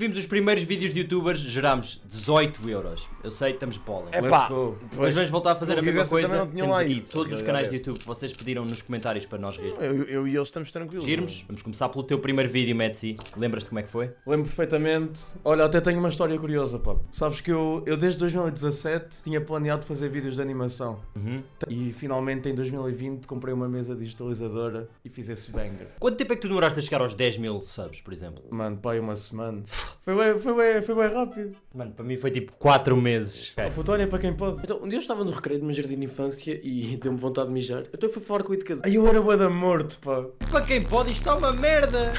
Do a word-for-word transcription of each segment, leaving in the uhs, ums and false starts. vimos os primeiros vídeos de youtubers, gerámos dezoito euros. Eu sei, estamos bola. É pá, mas vamos voltar a fazer a mesma coisa. Temos aqui todos os canais de YouTube que vocês pediram nos comentários para nós rirmos. Eu, eu e eles estamos tranquilos. Girmos, vamos começar pelo teu primeiro vídeo, Metsy. Lembras-te como é que foi? Lembro perfeitamente. Olha, até tenho uma história curiosa, pá. Sabes que eu, eu desde dois mil e dezassete tinha planeado fazer vídeos de animação. Uhum. E finalmente em dois mil e vinte comprei uma mesa digitalizadora e fiz esse banger. Quanto tempo é que tu demoraste a chegar aos dez mil subs, por exemplo? Mano, pá, uma semana. Foi bem, foi bem, foi bem rápido. Mano, para mim foi tipo quatro meses. Oh, puto, olha para quem pode. Então, um dia eu estava no recreio de meu jardim de infância e deu-me vontade de mijar. Então eu fui falar com o educador. Ai, eu era bué da morto, pá. Para quem pode, isto é uma merda.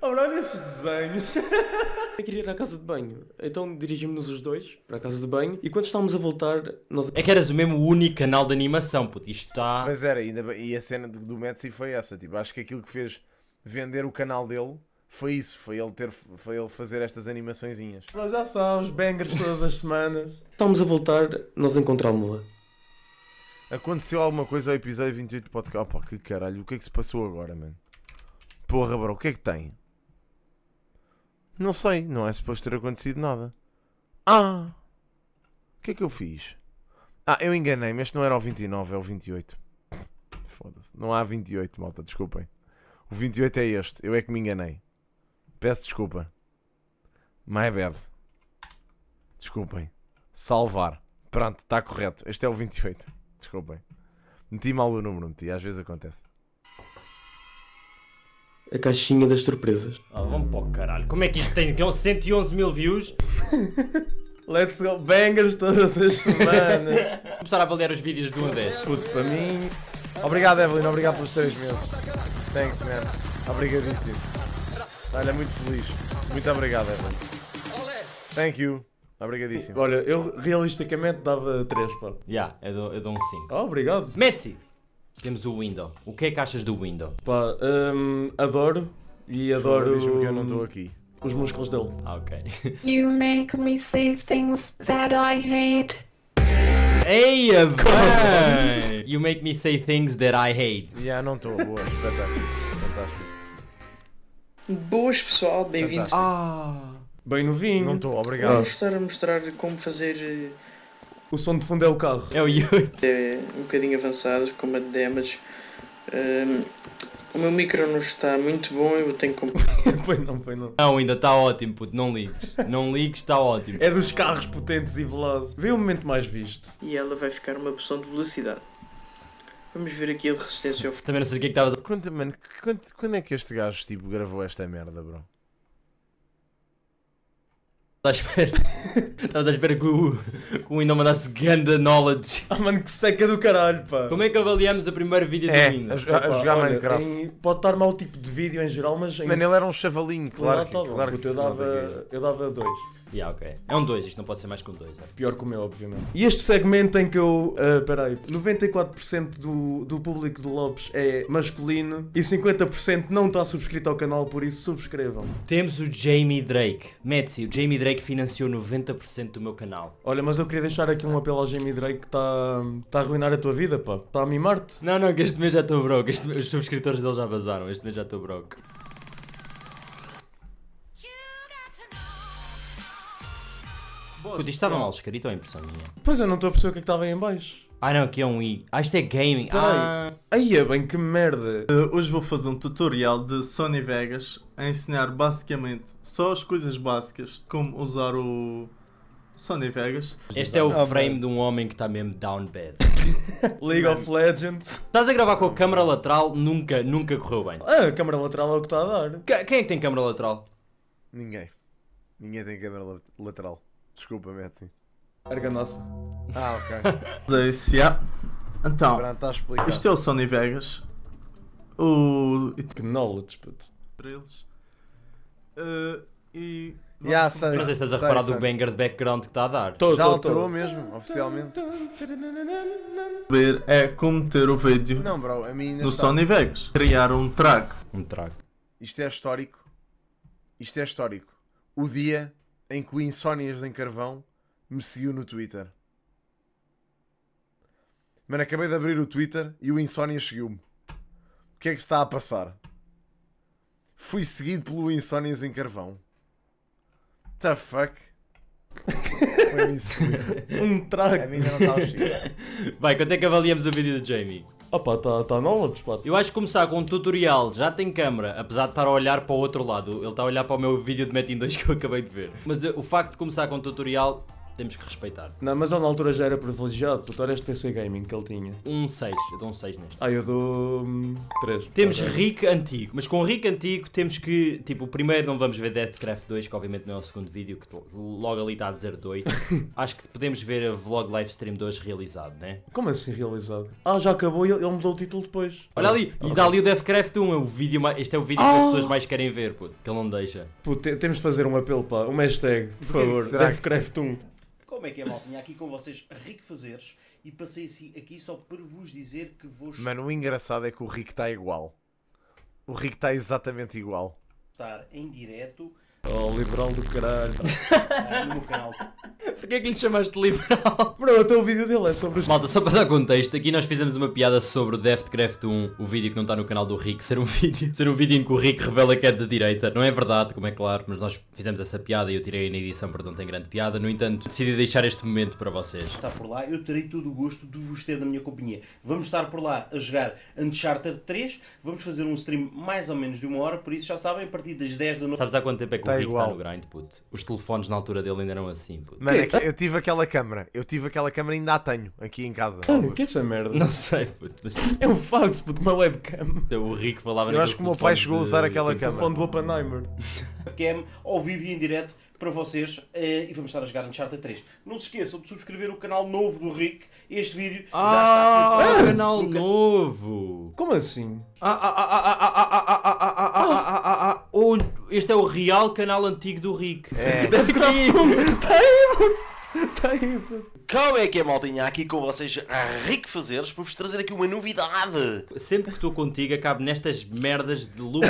Olha esses desenhos. Eu queria ir à casa de banho. Então dirigimos-nos os dois para a casa de banho. E quando estávamos a voltar nós... É que eras o mesmo único canal de animação, puto. Isto está... Pois era, ainda bem. E a cena do Metsy foi essa, tipo, acho que aquilo que fez vender o canal dele foi isso, foi ele, ter, foi ele fazer estas animaçõezinhas. Nós já sabes, bangers todas as semanas. Estamos a voltar, nós encontramos-la. Aconteceu alguma coisa ao episódio vinte e oito do podcast? Opa, que caralho, o que é que se passou agora, mano? Porra, bro, o que é que tem? Não sei, não é suposto ter acontecido nada. Ah! O que é que eu fiz? Ah, eu enganei-me, este não era o vinte e nove, é o vinte e oito. Foda-se, não há vinte e oito, malta, desculpem. O vinte e oito é este, eu é que me enganei. Peço desculpa. My bad. Desculpem. Salvar. Pronto, está correto. Este é o vinte e oito. Desculpem. Meti mal o número, meti. Às vezes acontece. A caixinha das surpresas. Ah, vamos para o caralho. Como é que isto tem cento e onze mil views? Let's go. Bangers todas as semanas. Vou começar a avaliar os vídeos de um a dez. Puto para mim. Obrigado, Evelyn. Obrigado pelos três meses. Thanks, man. Obrigadíssimo. Olha, muito feliz. Muito obrigado, Evelyn. Thank you. Obrigadíssimo. Olha, eu realisticamente dava três, pá. Já, eu dou um cinco. Oh, obrigado. Metsy! Temos o Window. O que é que achas do Window? Pá, um, adoro. E adoro... Diz-me que eu não estou aqui. Os músculos dele. Ah, ok. You make me say things that I hate. Eia, bem! You make me say things that I hate. Já, yeah, não estou. Boa, espetáculo. Fantástico. Boas pessoal, bem-vindos. Ah, bem novinho. Não estou, obrigado. Vamos estar a mostrar como fazer... O som de fundo é o carro. É o oito. É um bocadinho avançado, como a de Damage. Um, o meu micro não está muito bom, eu tenho que comprar. Pois não, pois não. Não, ainda está ótimo, puto, não ligues. Não ligues, está ótimo. É dos carros potentes e velozes. Vê o momento mais visto. E ela vai ficar uma opção de velocidade. Vamos ver aqui a resistência ao... Também não sei o que é que estava... Quando, mano, quando, quando é que este gajo, tipo, gravou esta merda, bro? Estás à espera... Estás à espera que o... que o Window mandasse ganda knowledge. Ah, mano, que seca do caralho, pá. Como é que avaliamos o primeiro vídeo do Window? É, a, a, a jogar Minecraft. Em, pode estar mau tipo de vídeo em geral, mas... Em... Mano, ele era um chavalinho, claro, claro, que, claro que, que eu dava... Eu dava dois. Yeah, okay. É um dois, isto não pode ser mais que um dois. É? Pior que o meu, obviamente. E este segmento em que eu... Uh, peraí, noventa e quatro por cento do, do público do Lopes é masculino e cinquenta por cento não está subscrito ao canal, por isso subscrevam. Temos o Jamie Drake. Metsy, o Jamie Drake financiou noventa por cento do meu canal. Olha, mas eu queria deixar aqui um apelo ao Jamie Drake que está tá a arruinar a tua vida, pá. Está a mimar-te. Não, não, que este mês já estou broke. Este, os subscritores dele já vazaram. Este mês já estou broke. Puta, isto estava mal escrito ou é impressão minha? Pois eu não estou a perceber o que é que estava aí em baixo. Ah não, aqui é um i. Ah, isto é gaming. Ah. Aí é bem, que merda. Uh, hoje vou fazer um tutorial de Sony Vegas a ensinar basicamente só as coisas básicas de como usar o Sony Vegas. Este é o ah, frame bem. De um homem que está mesmo down bad. League of Legends. Estás a gravar com a câmera lateral, nunca, nunca correu bem. Ah, a câmera lateral é o que está a dar. Qu quem é que tem câmera lateral? Ninguém. Ninguém tem câmera lateral. Desculpa, Metsy. Erga nossa. Ah, ok. Então, isto é o Sony Vegas. O... Que knowledge, puto. Para eles. Uh, e... Yeah, sei, mas estás a reparar do banger de background que está a dar? Tô, já tô, alterou tô. Mesmo, oficialmente. É como ter o vídeo Não, bro, a mim ainda no está... Sony Vegas. Criar um track. Um track. Isto é histórico. Isto é histórico. O dia... em que o Insónias em Carvão me seguiu no Twitter. Mano, acabei de abrir o Twitter e o Insónias seguiu-me. O que é que está a passar? Fui seguido pelo Insónias em Carvão. the fuck? Foi isso. Um trago. A minha não está ao cheiro. Vai, quanto é que avaliamos o vídeo do Jamie? Opa, está tá knowledge, pá. Eu acho que começar com um tutorial, já tem câmera, apesar de estar a olhar para o outro lado. Ele está a olhar para o meu vídeo de Metin dois que eu acabei de ver. Mas o facto de começar com um tutorial, temos que respeitar. Não, mas eu na altura já era privilegiado, tutoriais de P C Gaming que ele tinha. Um seis, eu dou um seis neste. Ah, eu dou três. Temos okay. Rick Antigo, mas com Rick Antigo temos que, tipo, primeiro não vamos ver Deathcraft dois, que obviamente não é o segundo vídeo, que logo ali está a dizer dois. Acho que podemos ver a vlog livestream dois realizado, né? Como assim realizado? Ah, já acabou e ele mudou o título depois. Olha ali, okay. E dá ali o Deathcraft um, é o vídeo mais... este é o vídeo ah. que as pessoas mais querem ver, puto, que ele não deixa. Puto, te temos de fazer um apelo, pá, um hashtag, por favor, Deathcraft um. Como é que é, mal? Tinha aqui com vocês Rick Fazeres e passei aqui só para vos dizer que vos... Mano, o engraçado é que o Rick está igual. O Rick está exatamente igual. Estar em direto... Oh, liberal do caralho. No meu canal. Porquê é que lhe chamaste de liberal? Bro, até o vídeo dele é sobre os... Malta, só para dar contexto, aqui nós fizemos uma piada sobre o Deathcraft um, o vídeo que não está no canal do Rick, ser um vídeo ser um vídeo em que o Rick revela que é da direita. Não é verdade, como é claro, mas nós fizemos essa piada e eu tirei na edição porque não tem grande piada. No entanto, decidi deixar este momento para vocês. Está por lá, eu terei todo o gosto de vos ter da minha companhia. Vamos estar por lá a jogar Uncharted três, vamos fazer um stream mais ou menos de uma hora, por isso já sabem, a partir das dez da noite... Sabes há quanto tempo é que o Rick está no grind, puto? Os telefones na altura dele ainda eram assim, puto. Mano, é que eu tive aquela câmera, eu tive aquela câmera e ainda a tenho aqui em casa. Ah, que é essa merda? Não sei, puto. Mas... é um fax, puto, uma webcam. Então, o Rick falava... Eu acho que o meu pai chegou a usar de... aquela câmera. O telefone do Oppenheimer. Webcam ao vivo e em direto para vocês e vamos estar a jogar Uncharted três. Não se esqueçam de subscrever o canal novo do Rick. Este vídeo ah, já está a ser... Ah, canal no... novo! Como assim? Ah, ah, ah, ah, ah, ah, ah, ah, ah, ah, ah, ah, ah, ah. Oh, este é o real canal antigo do Rick. É. Está aí, puto. Como é que é, maltinha? Aqui com vocês Rick Fazeres para vos trazer aqui uma novidade. Sempre que estou contigo acabo nestas merdas de lupa.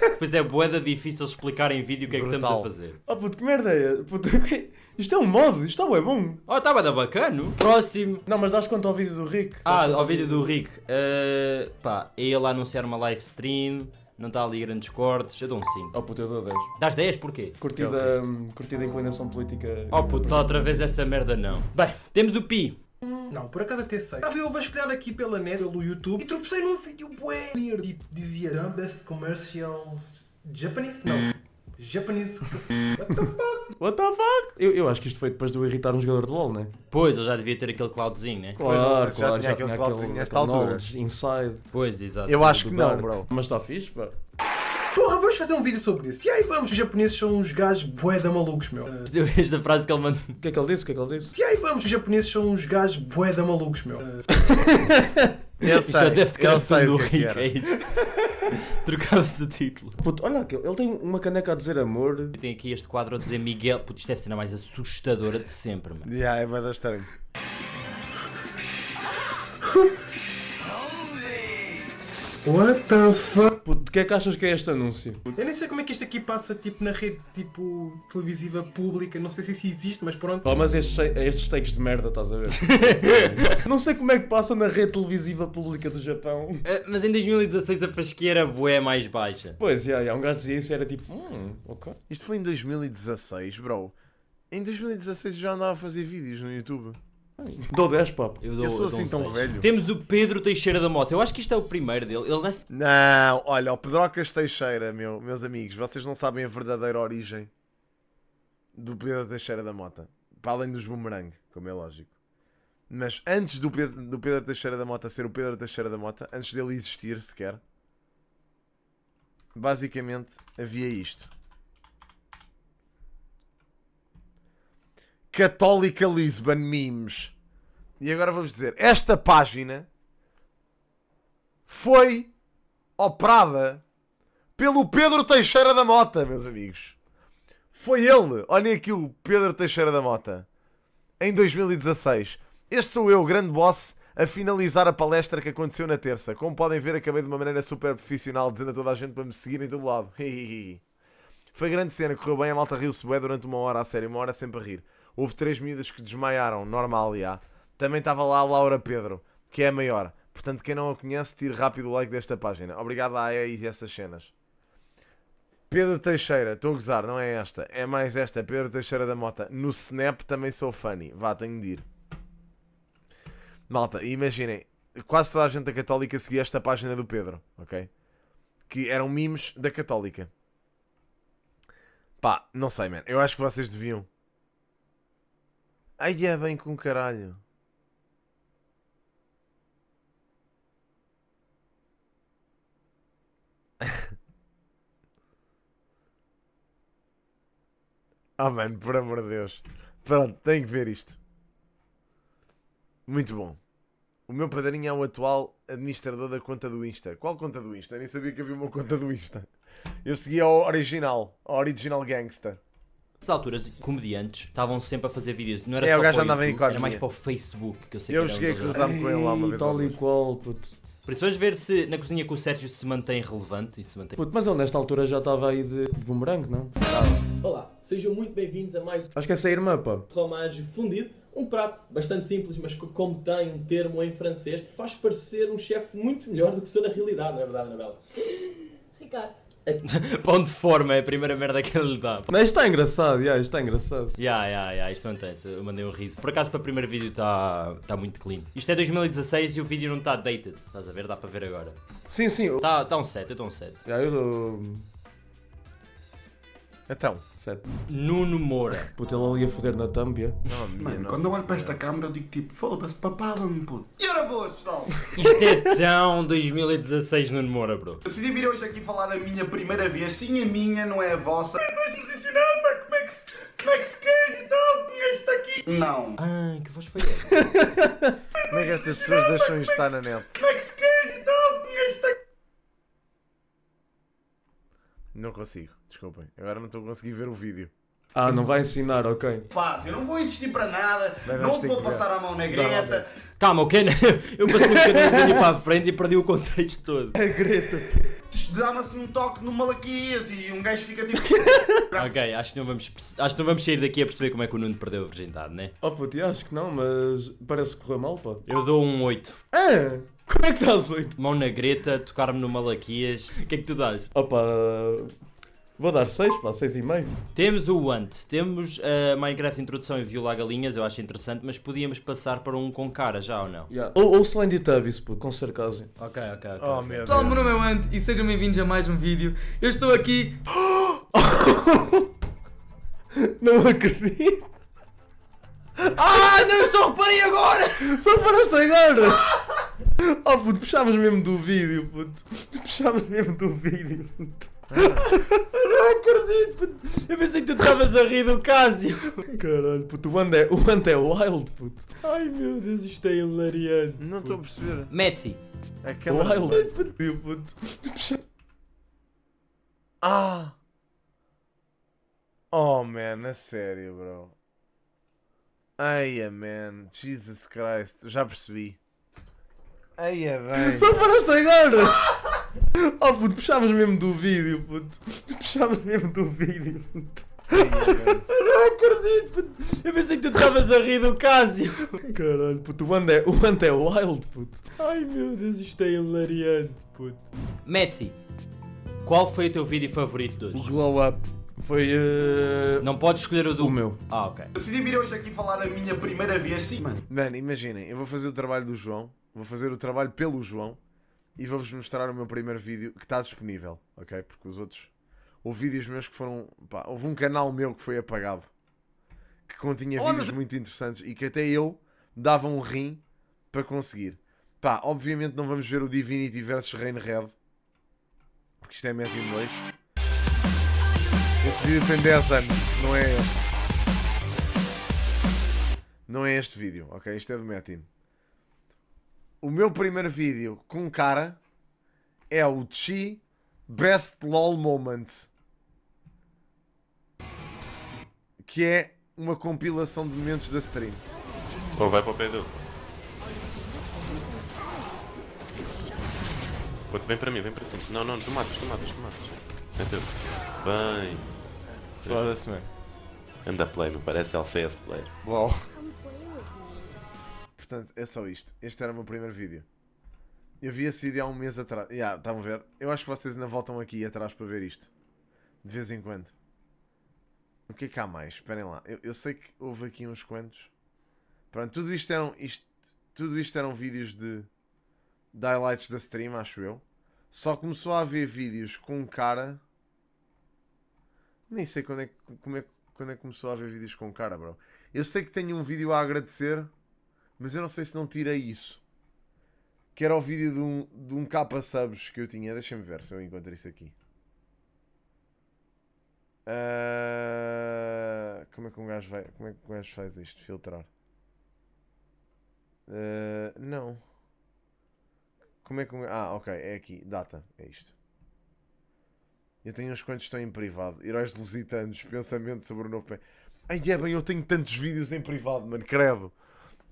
Depois é boeda difícil explicar em vídeo o que é que estamos a fazer. Oh puto, que merda é? Puto, que... isto é um modo, isto é bom. Oh, está bem bacano. Próximo. Não, mas dás conta ao vídeo do Rick. Ah, ao vídeo do Rick. Uh, pá, é ele a anunciar uma live stream. Não está ali grandes cortes, eu dou um cinco. Oh puto, eu dou dez. Dás dez? Porquê? Curtida, um, curtida a inclinação política... Oh puto, tá outra vez essa merda não. Bem, temos o Pi. Não, por acaso até sei. Estava eu a vasculhar aqui pela net, pelo YouTube, e tropecei num vídeo bué. Tipo, dizia Dumbest Commercials Japanese? Não. Japanese... What the fuck? What the fuck? Eu, eu acho que isto foi depois de eu irritar um jogador de LOL, né? Pois, eu já devia ter aquele cloudzinho, né? Claro, claro, já, claro, tinha, já aquele tinha aquele cloudzinho nesta altura. Inside. Pois, exato. Eu acho que não, bro. Mas está fixe, pá. Porra, vamos fazer um vídeo sobre isso. E aí vamos, os japoneses são uns gajos boeda malucos, meu. Deu esta frase que ele mandou. O que é que ele disse? O que é que ele disse? E aí vamos, os japoneses são uns gajos boeda malucos, meu. Eu sei, eu sei o que é isso. Trocava-se o título. Puto, olha aqui, ele tem uma caneca a dizer amor. Tem aqui este quadro a dizer Miguel. Puto, isto é a cena mais assustadora de sempre, mano. Yeah, é verdade, estranho. What the fuck? Puto, de que é que achas que é este anúncio? Eu nem sei como é que isto aqui passa, tipo, na rede, tipo, televisiva pública, não sei se isso existe, mas pronto. Oh, mas estes, estes takes de merda, estás a ver? Não sei como é que passa na rede televisiva pública do Japão. Uh, mas em dois mil e dezasseis a fasqueira bué mais baixa. Pois, já, yeah, yeah, um gajo dizia isso era tipo, hum, ok. Isto foi em dois mil e dezasseis, bro. Em dois mil e dezasseis eu já andava a fazer vídeos no YouTube. Dou dez, papo. Eu, dou, eu sou assim eu tão seis. Velho. Temos o Pedro Teixeira da Mota. Eu acho que isto é o primeiro dele. Ele nesse... Não, olha, o Pedrocas Teixeira, meu, meus amigos, vocês não sabem a verdadeira origem do Pedro Teixeira da Mota. Para além dos boomerang, como é lógico. Mas antes do Pedro, do Pedro Teixeira da Mota ser o Pedro Teixeira da Mota, antes dele existir sequer, basicamente havia isto. Católica Lisbon Mimes. E agora vamos dizer, esta página foi operada pelo Pedro Teixeira da Mota, meus amigos. Foi ele. Olhem aqui o Pedro Teixeira da Mota. Em dois mil e dezasseis. Este sou eu, o grande boss, a finalizar a palestra que aconteceu na terça. Como podem ver, acabei de uma maneira super profissional, dizendo a toda a gente para me seguir em todo lado. Foi grande cena, correu bem, a malta riu-se bué durante uma hora, a sério, uma hora sempre a rir. Houve três miúdas que desmaiaram, normal, já. Também estava lá a Laura Pedro, que é a maior. Portanto, quem não a conhece, tire rápido o like desta página. Obrigado à A E e essas cenas. Pedro Teixeira, estou a gozar, não é esta, é mais esta, Pedro Teixeira da Mota. No Snap também sou funny, vá, tenho de ir. Malta, imaginem, quase toda a gente da Católica seguia esta página do Pedro, ok? Que eram memes da Católica. Pá, não sei, man, eu acho que vocês deviam. Ai, é bem com caralho. Ah, oh, mano, por amor de Deus. Pronto, tenho que ver isto. Muito bom. O meu padrinho é o atual administrador da conta do Insta. Qual conta do Insta? Eu nem sabia que havia uma conta do Insta. Eu segui a original, a original gangsta. Nessas alturas, comediantes estavam sempre a fazer vídeos. Não era é, só o gajo para o YouTube, era mais para o Facebook. Que eu sei eu que cheguei a cruzar-me com ele lá uma vez. Tal e qual, puto. Por isso vamos ver se na cozinha com o Sérgio se mantém relevante e se mantém... Puto, mas ele nesta altura já estava aí de bumerangue, não? Ah. Olá, sejam muito bem-vindos a mais... Acho que essa é a irmã, pá. Fromage fundido, um prato bastante simples, mas que como tem um termo em francês, faz parecer um chefe muito melhor do que sou na realidade, não é verdade, Anabela? Ricardo. Pão de forma é a primeira merda que ele lhe dá. Mas isto está engraçado, yeah, isto está engraçado. Yeah, yeah, yeah, isto mantém-se, eu mandei um riso. Por acaso para o primeiro vídeo está tá muito clean. Isto é dois mil e dezasseis e o vídeo não está dated, estás a ver? Dá para ver agora. Sim, sim. Está tá um sete, eu estou um sete. Yeah, eu dou... Então, sete. Nuno Moura. Puto, ele ali a foder na tâmpia. Oh, mano, quando eu olho para esta câmara eu digo tipo, foda-se, paparam-me, puto. E ora boas, pessoal! Isto é tão dois mil e dezasseis, Nuno Moura, bro. Eu decidi vir hoje aqui falar a minha primeira vez. Sim, a minha, não é a vossa. É mais posicionado, mas como é que se... Como é que se quer e tal? Este aqui? Não. Ah, que voz foi essa? Como é que estas pessoas deixam isto estar na net? Como é que se quer e tal? Este aqui? Não consigo, desculpem. Agora não estou a conseguir ver o vídeo. Ah, não vai ensinar, ok. Fácil, eu não vou insistir para nada, bem, não vou passar a mão na greta. Calma, o Ken, eu passei um bocadinho o vídeo para a frente e perdi o contexto todo. A greta. Dá-me-se um toque no Malaquias e um gajo fica tipo... Ok, acho que, não vamos, acho que não vamos sair daqui a perceber como é que o Nuno perdeu a virgindade, né? Oh puto, acho que não, mas parece que correu mal, pá. Eu dou um oito. Ah! Como é que dás oito? Mão na greta, tocar-me no Malaquias. O que é que tu dás? Opa, vou dar seis, pá, seis e meio. Temos o Ant, temos a Minecraft introdução e violar galinhas, eu acho interessante, mas podíamos passar para um com cara já ou não? Yeah. Ou, ou Slendytub, isso, pô, com sarcasmo. Ok, ok, ok. Oh, meu Deus. O meu nome é o Ant e sejam bem-vindos a mais um vídeo. Eu estou aqui... Não acredito. Ah, não, só reparei agora! Só reparaste agora! Oh puto, puxavas mesmo do vídeo, puto. Tu puxavas mesmo do vídeo, puto. Ah. Não acredito, puto. Eu pensei que tu estavas a rir do Cásio. Caralho, puto, o Ant é, o Ant é wild, puto. Ai meu Deus, isto é hilariante. Não estou a perceber. Metsy. Aquela... Wild, puto, puto. Tu puxavas... Ah! Oh man, a sério, bro. Ai, man, Jesus Christ, já percebi. Ai é bem. Só paraste agora! Oh puto, puxavas mesmo do vídeo, puto. Tu puxavas mesmo do vídeo, puto. Ai, é não acredito, puto. Eu pensei que tu estavas a rir do Cásio. Caralho, puto, o Ant é, o Ant é wild, puto. Ai meu Deus, isto é hilariante, puto. Metsy, qual foi o teu vídeo favorito de hoje? O glow up. Foi... Uh... Não podes escolher o do... O meu. Ah, ok. Eu decidi vir hoje aqui falar a minha primeira vez, sim, mano. Mano, imaginem, eu vou fazer o trabalho do João. Vou fazer o trabalho pelo João e vou-vos mostrar o meu primeiro vídeo que está disponível, ok? Porque os outros... Houve vídeos meus que foram... Pá, houve um canal meu que foi apagado. Que continha oh, vídeos mas... muito interessantes e que até eu dava um rim para conseguir. Pá, obviamente não vamos ver o Divinity vs Reign Red. Porque isto é Metin dois. Este vídeo tem dez anos, não é este. Não é este vídeo, ok? Isto é do Metin. O meu primeiro vídeo com cara é o T J I Best LOL Moment, que é uma compilação de momentos da stream. Pô, vai para o Pedro. Pô, vem para mim, vem para cima. Não, não, tu matas, tu matas, tu matas. Bem. Foda-se, man. Anda play, me parece L C S player. LOL. Portanto, é só isto. Este era o meu primeiro vídeo. Eu vi esse vídeo há um mês atrás. Já, yeah, estão a ver? Eu acho que vocês ainda voltam aqui atrás para ver isto. De vez em quando. O que é que há mais? Esperem lá. Eu, eu sei que houve aqui uns quantos. Pronto, tudo isto eram, isto, tudo isto eram vídeos de, de highlights da stream, acho eu. Só começou a haver vídeos com um cara... Nem sei quando é, como é, quando é que começou a haver vídeos com um cara, bro. Eu sei que tenho um vídeo a agradecer, mas eu não sei se não tirei isso. Que era o vídeo de um, de um K subs que eu tinha. Deixa-me ver se eu encontro isso aqui. Uh, como é que um gajo vai, como é que um gajo faz isto? Filtrar. Uh, não. Como é que um gajo... Ah, ok. É aqui. Data. É isto. Eu tenho uns quantos que estão em privado. Heróis lusitanos. Pensamento sobre o novo... Pe... Ai, é bem. Eu tenho tantos vídeos em privado, mano. Credo.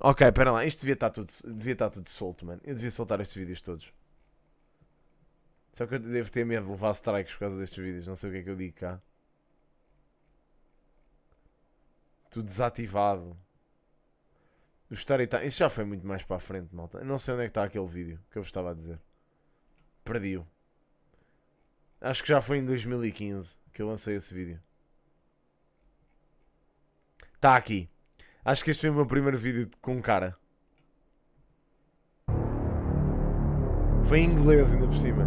Ok, espera lá, isto devia estar tudo, devia estar tudo solto, mano. Eu devia soltar estes vídeos todos. Só que eu devo ter medo de levar strikes por causa destes vídeos. Não sei o que é que eu digo cá. Tudo desativado. O story time... Isso já foi muito mais para a frente, malta. Eu não sei onde é que está aquele vídeo que eu vos estava a dizer. Perdi-o. Acho que já foi em dois mil e quinze que eu lancei esse vídeo. Está aqui. Acho que este foi o meu primeiro vídeo com um cara. Foi em inglês ainda por cima.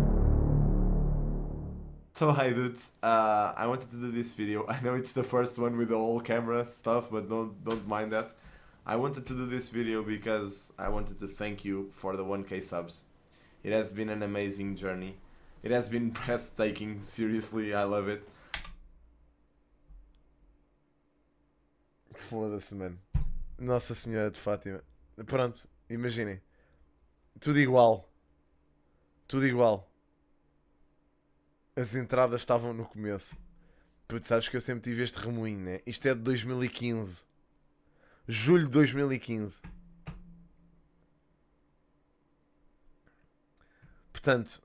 So hi dudes, uh, I wanted to do this video. I know it's the first one with the whole camera stuff, but don't, don't mind that. I wanted to do this video because I wanted to thank you for the one K subs. It has been an amazing journey. It has been breathtaking, seriously, I love it. Foda-se, mano. Nossa Senhora de Fátima. Pronto, imaginem. Tudo igual. Tudo igual. As entradas estavam no começo. Putz, sabes que eu sempre tive este remoinho, né? Isto é de dois mil e quinze. Julho de dois mil e quinze. Portanto,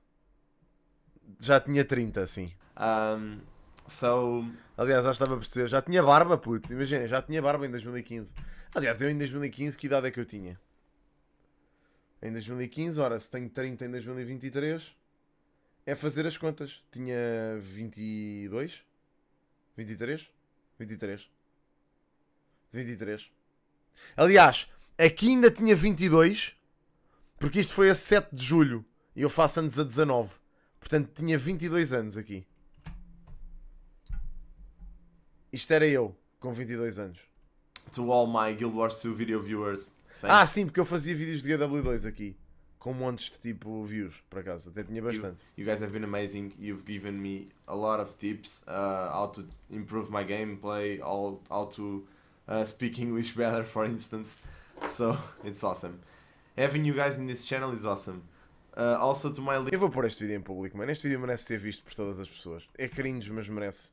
já tinha trinta, assim. Um... So... Aliás, já estava a perceber, já tinha barba, puto, imagina, já tinha barba em dois mil e quinze. Aliás, eu em dois mil e quinze, que idade é que eu tinha? Em dois mil e quinze, ora, se tenho trinta em dois mil e vinte e três, é fazer as contas. Tinha vinte e dois? vinte e três? vinte e três. vinte e três. Aliás, aqui ainda tinha vinte e dois, porque isto foi a sete de julho, e eu faço anos a dezanove. Portanto, tinha vinte e dois anos aqui. Isto era eu, com vinte e dois anos. To all my Guild Wars two video viewers. Thanks. Ah, sim, porque eu fazia vídeos de G W dois aqui. Com montes de tipo views, por acaso. Até tinha bastante. You, you guys have been amazing. You've given me a lot of tips. Uh, how to improve my gameplay. How, how to uh, speak English better, for instance. So, it's awesome. Having you guys in this channel is awesome. Uh, also to my... Eu vou pôr este vídeo em público, mano. Este vídeo merece ser visto por todas as pessoas. É cringe, mas merece.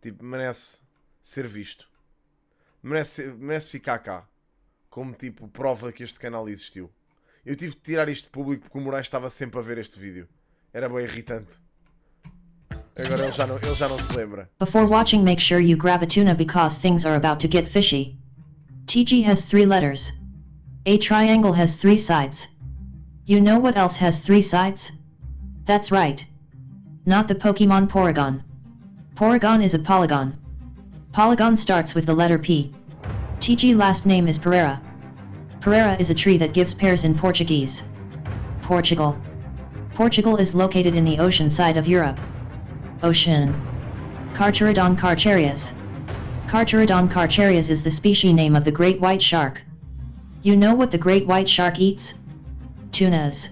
Tipo, merece ser visto. Merece, merece ficar cá. Como, tipo, prova que este canal existiu. Eu tive de tirar isto de público porque o Moraes estava sempre a ver este vídeo. Era bem irritante. Agora ele já não, ele já não se lembra. Before watching, make sure you grab a tuna because things are about to get fishy. T G has three letters. A triangle has three sides. You know what else has three sides? That's right. Not the Pokemon Porygon. Porygon is a polygon. Polygon starts with the letter P. T G last name is Pereira. Pereira is a tree that gives pears in Portuguese. Portugal. Portugal is located in the ocean side of Europe. Ocean. Carcharodon carcharias. Carcharodon carcharias is the species name of the great white shark. You know what the great white shark eats? Tunas.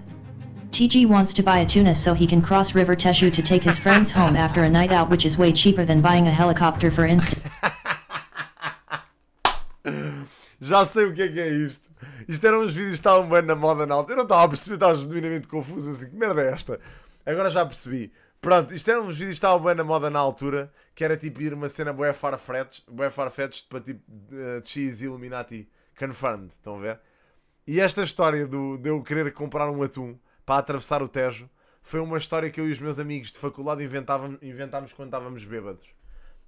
T G wants to buy a tuna so he can cross River Teshu to take his friends home after a night out, which is way cheaper than buying a helicopter, for instance. Já sei o que é que é isto. Isto eram os vídeos que estavam bem na moda na alta. Eu não estava a perceber, estava genuinamente confuso. Assim, que merda é esta? Agora já percebi. Pronto, isto eram os vídeos que estavam bem na moda na altura, que era tipo ir uma cena bué farfetched, bué farfetched para tipo uh, cheese Illuminati confirmed. Estão a ver? E esta história do, de eu querer comprar um atum para atravessar o Tejo, foi uma história que eu e os meus amigos de faculdade inventámos quando estávamos bêbados.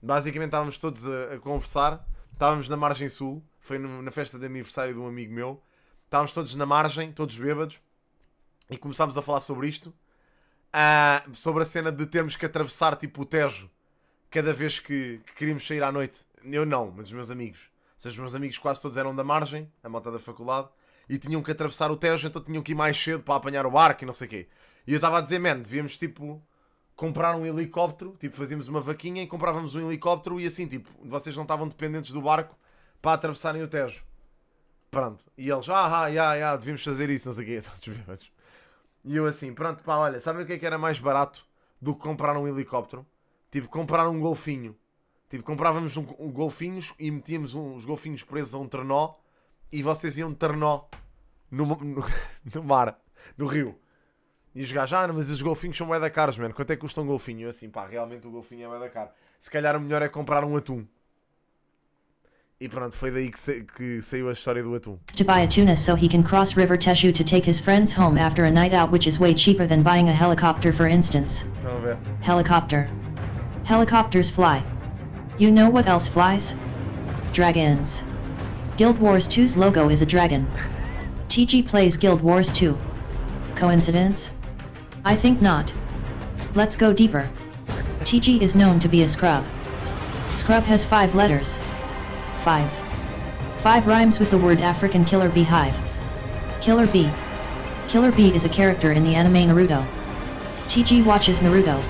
Basicamente estávamos todos a, a conversar, estávamos na margem sul, foi no, na festa de aniversário de um amigo meu, estávamos todos na margem, todos bêbados, e começámos a falar sobre isto, Ah, sobre a cena de termos que atravessar tipo o Tejo cada vez que, que queríamos sair à noite. Eu não, mas os meus amigos. Ou seja, os meus amigos quase todos eram da margem, a malta da faculdade, e tinham que atravessar o Tejo, então tinham que ir mais cedo para apanhar o barco e não sei o quê. E eu estava a dizer, man, devíamos tipo comprar um helicóptero, tipo fazíamos uma vaquinha e comprávamos um helicóptero e assim, tipo, vocês não estavam dependentes do barco para atravessarem o Tejo. Pronto. E eles, ah, ah, ah, ah, devíamos fazer isso, não sei o quê. E eu assim, pronto, pá, olha, sabem o que é que era mais barato do que comprar um helicóptero? Tipo, comprar um golfinho. Tipo, comprávamos um, um golfinhos e metíamos um, os golfinhos presos a um trenó e vocês iam de trenó no, no, no mar, no rio. E os gajos, ah, mas os golfinhos são bué da caros, mano. Quanto é que custa um golfinho? Eu assim, pá, realmente o golfinho é bué da caro. Se calhar o melhor é comprar um atum. E pronto, foi daí que, sa que saiu a história do atum. To buy a tuna so he can cross river Teshu to take his friends home after a night out, which is way cheaper than buying a helicopter, for instance. Estão a ver? Helicopter. Helicopters fly. You know what else flies? Dragons. Guild Wars two's logo is a dragon. T G plays Guild Wars two. Coincidence? I think not. Let's go deeper. T G is known to be a scrub. Scrub has five letters. Five. Five rhymes with the word African killer beehive. Killer bee. Killer bee is a character in the anime Naruto. T G watches Naruto.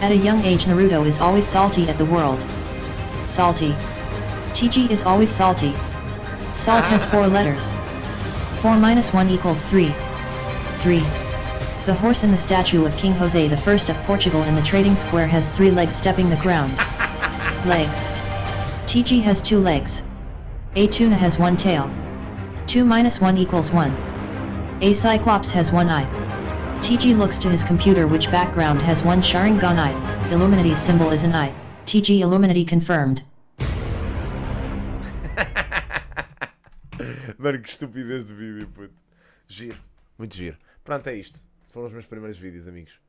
At a young age, Naruto is always salty at the world. Salty. T G is always salty. Salt has four letters. Four minus one equals three. Three. The horse in the statue of King Jose the First of Portugal in the trading square has three legs stepping the ground. Legs. T G has two legs. A tuna has one tail. Two minus one equals one. A cyclops has one eye. T G looks to his computer which background has one Sharingan eye. Illuminati's symbol is an eye. T G Illuminati confirmed. Mano, que estupidez de vídeo, puto. Giro. Muito giro. Pronto, é isto. Foram os meus primeiros vídeos, amigos.